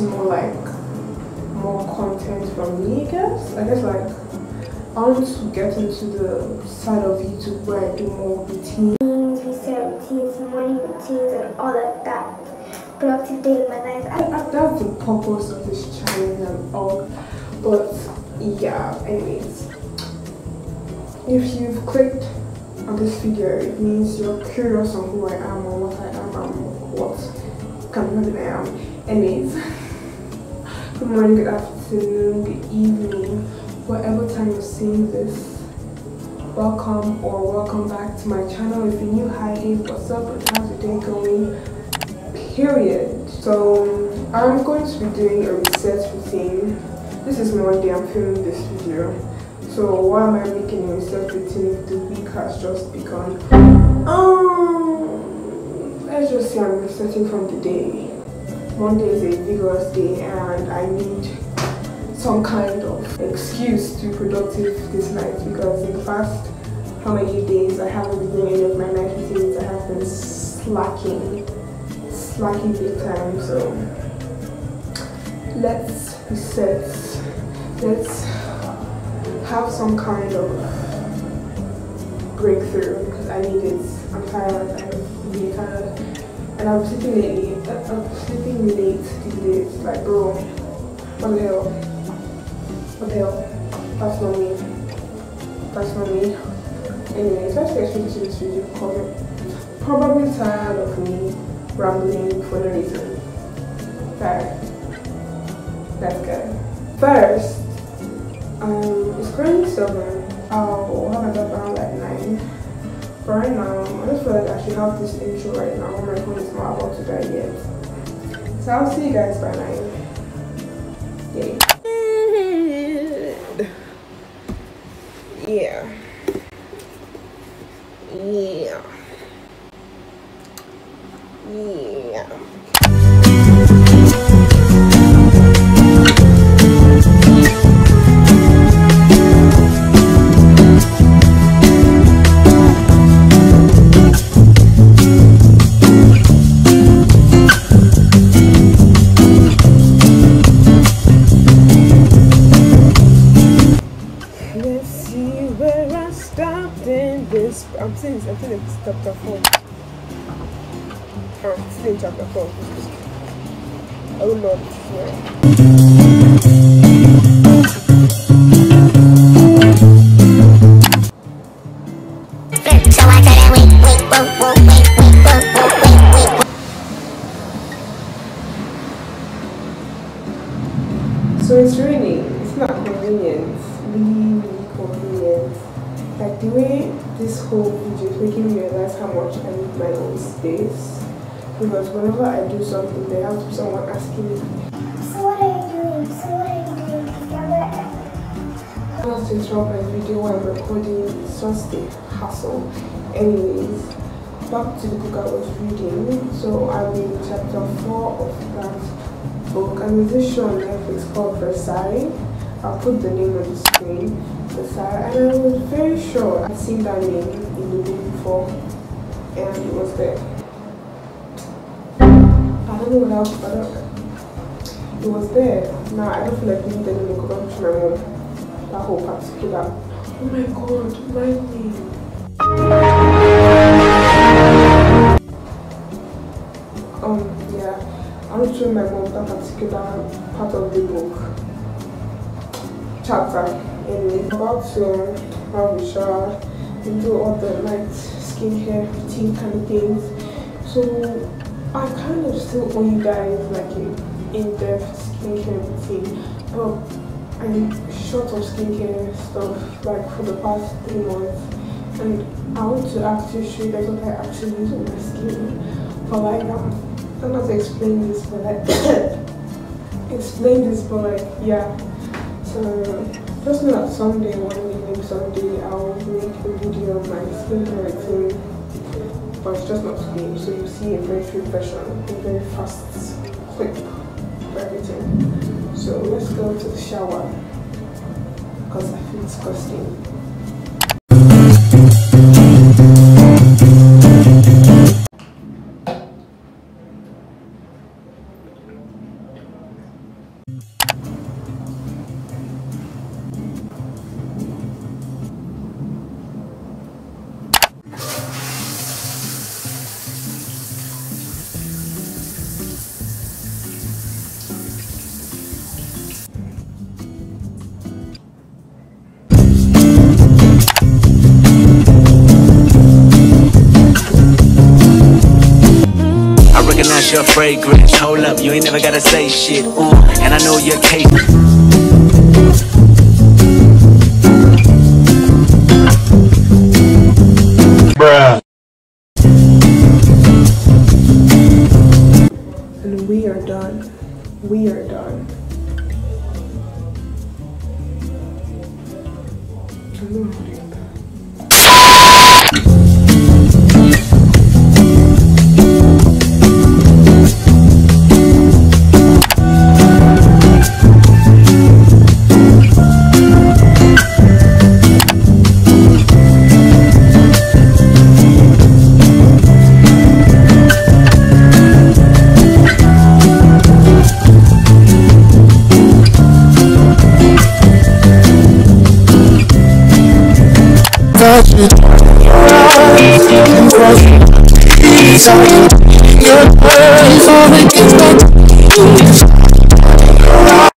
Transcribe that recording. it's more like more content from me, I guess. Like I want to get into the side of YouTube where I do more routines, reset routines, morning routines, and all of that. Productive day in my life. That's the purpose of this channel and all. But yeah, anyways, if you've clicked on this video, it means you're curious on who I am or what I am and what kind of person I am. Anyways, good morning, good afternoon, good evening, whatever time you're seeing this. Welcome or welcome back to my channel. If you're new, hi, what's up? How's your day going? Period. So I'm going to be doing a reset routine. This is Monday, I'm filming this video. So why am I making a reset routine if the week has just begun? Let's just say I'm resetting from the day. Monday is a vigorous day and I need some kind of excuse to be productive this night, because in the past how many days I haven't been doing any of my night routines. I have been slacking big time, so let's reset. Let's have some kind of breakthrough because I need it. I'm tired. I'm really tired, and I'm sleeping lately. I'm sleeping late these days. Like, bro, what the hell? What the hell? That's not me. That's not me. Anyways, let's get into this video because I'm probably tired of me rambling for no reason. Fair. Let's go. First, it's currently 7. I'll have it up around like 9. But right now, I just feel like I should have this intro right now. My phone is not about to die yet. So I'll see you guys by 9. Yay. Yeah. Yeah. Yeah. Let's see where I stopped in this. I'm saying it's stopped at home. Oh Lord, so it's raining. It's not convenient. Really, really convenient. Like the way this whole video is making me realize how much I need my own space. Because whenever I do something, there has to be someone asking me, so what are you doing? So what are you doing? I don't have to interrupt my video while I'm recording. It's just a hassle. Anyways, back to the book I was reading. So I'm in chapter 4 of that book. And there's this show on Netflix called Versailles. I'll put the name on the screen. Versailles. And I was very sure I'd seen that name in the book before. And it was there. It was there. Now I don't feel like doing any makeup. I'm to my mom. That whole particular. Oh my god, my name. Yeah. I'm showing my mom that particular part of the book. Chapter. Anyway, about to have a shower and do all the light skincare routine kind of things. So I kind of still owe you guys like an in-depth skincare routine, but I'm short of skincare stuff like for the past 3 months, and I want to actually show you guys what I actually use on my skin. But like, I'm not to explain this, but like, yeah. So just know that someday, someday I'll make a video of my skincare routine. But it's just not today, so you see a very few version, a very fast, quick for everything. So let's go to the shower because I feel disgusting. taste your fragrance. Hold up, you ain't never gotta say shit. Ooh, and I know you're capable. We are done. I'm not doing that.